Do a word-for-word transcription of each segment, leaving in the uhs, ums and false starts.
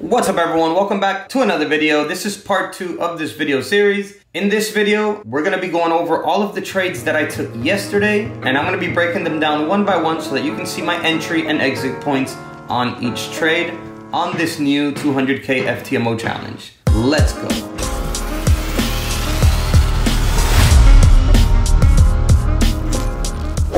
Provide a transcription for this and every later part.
What's up everyone, welcome back to another video. This is part two of this video series. In this video, we're gonna be going over all of the trades that I took yesterday, and I'm gonna be breaking them down one by one so that you can see my entry and exit points on each trade on this new two hundred K F T M O challenge. Let's go.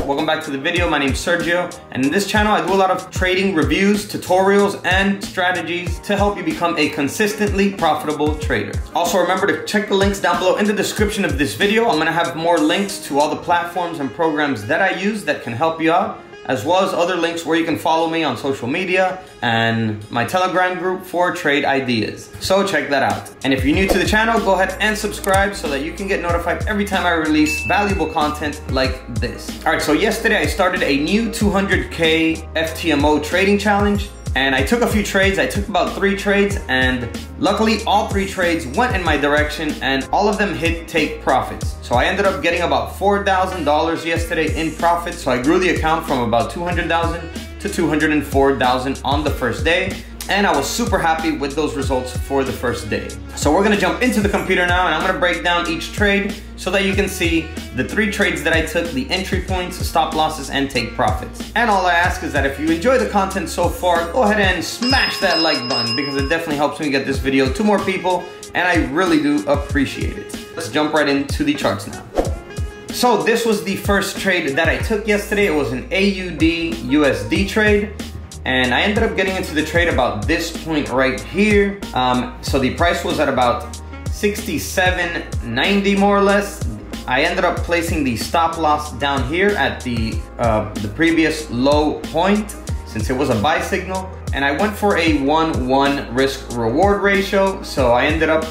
Welcome back to the video. My name is Sergio, and in this channel I do a lot of trading reviews, tutorials, and strategies to help you become a consistently profitable trader. Also remember to check the links down below in the description of this video. I'm gonna have more links to all the platforms and programs that I use that can help you out, as well as other links where you can follow me on social media and my Telegram group for trade ideas. So check that out. And if you're new to the channel, go ahead and subscribe so that you can get notified every time I release valuable content like this. All right, so yesterday I started a new two hundred K F T M O trading challenge, and I took a few trades. I took about three trades, and luckily all three trades went in my direction and all of them hit take profits. So I ended up getting about four thousand dollars yesterday in profits. So I grew the account from about two hundred thousand dollars to two hundred four thousand dollars on the first day. And I was super happy with those results for the first day. So we're gonna jump into the computer now, and I'm gonna break down each trade so that you can see the three trades that I took, the entry points, stop losses, and take profits. And all I ask is that if you enjoy the content so far, go ahead and smash that like button, because it definitely helps me get this video to more people, and I really do appreciate it. Let's jump right into the charts now. So this was the first trade that I took yesterday. It was an A U D U S D trade. And I ended up getting into the trade about this point right here. Um, so the price was at about sixty-seven ninety more or less. I ended up placing the stop loss down here at the, uh, the previous low point, since it was a buy signal. And I went for a one one risk reward ratio. So I ended up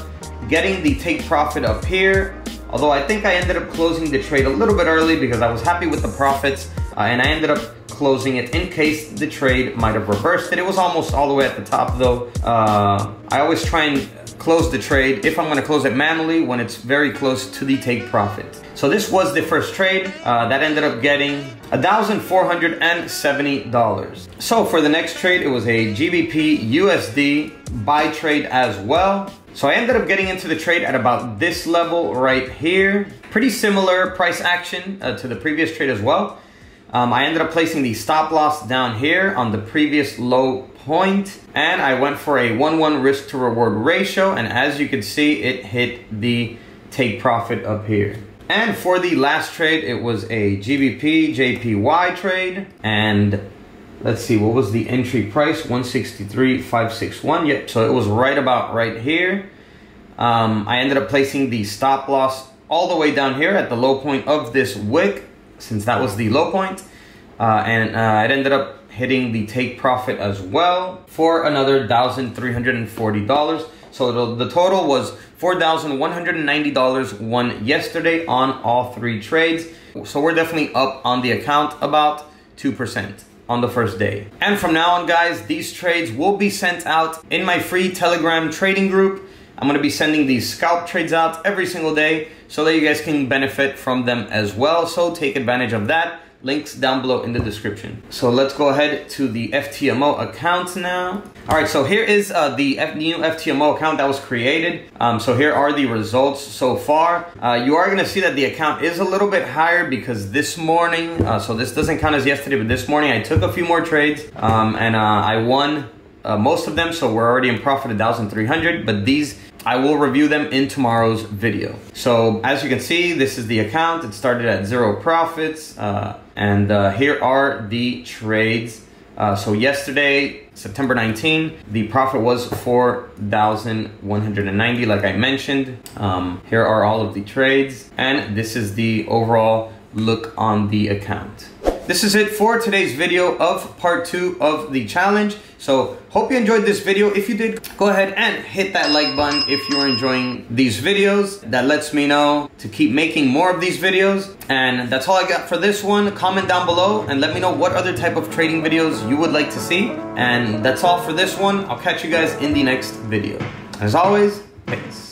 getting the take profit up here. Although I think I ended up closing the trade a little bit early because I was happy with the profits. Uh, and I ended up closing it in case the trade might have reversed it. It was almost all the way at the top though. Uh, I always try and close the trade, if I'm gonna close it manually, when it's very close to the take profit. So this was the first trade uh, that ended up getting one thousand four hundred seventy dollars. So for the next trade, it was a G B P U S D buy trade as well. So I ended up getting into the trade at about this level right here. Pretty similar price action uh, to the previous trade as well. Um, I ended up placing the stop loss down here on the previous low point, and I went for a one one risk to reward ratio, and as you can see, it hit the take profit up here. And for the last trade, it was a G B P J P Y trade, and let's see, what was the entry price? one sixty-three five sixty-one, yep, so it was right about right here. Um, I ended up placing the stop loss all the way down here at the low point of this wick, since that was the low point, uh, and uh, it ended up hitting the take profit as well for another one thousand three hundred forty dollars. So the, the total was four thousand one hundred ninety dollars won yesterday on all three trades. So we're definitely up on the account about two percent on the first day. And from now on guys, these trades will be sent out in my free Telegram trading group. I'm gonna be sending these scalp trades out every single day so that you guys can benefit from them as well. So take advantage of that. Links down below in the description. So let's go ahead to the F T M O account now. All right, so here is uh, the F new F T M O account that was created. Um, so here are the results so far. Uh, you are gonna see that the account is a little bit higher because this morning, uh, so this doesn't count as yesterday, but this morning I took a few more trades um, and uh, I won Uh, most of them, so we're already in profit one thousand three hundred dollars, but these I will review them in tomorrow's video. So as you can see, this is the account. It started at zero profits, uh, and uh, here are the trades. Uh, so yesterday, September nineteenth, the profit was four thousand one hundred ninety dollars, like I mentioned. Um, here are all of the trades, and this is the overall look on the account. This is it for today's video of part two of the challenge. So hope you enjoyed this video. If you did, go ahead and hit that like button if you're enjoying these videos. That lets me know to keep making more of these videos. And that's all I got for this one. Comment down below and let me know what other type of trading videos you would like to see. And that's all for this one. I'll catch you guys in the next video. As always, peace.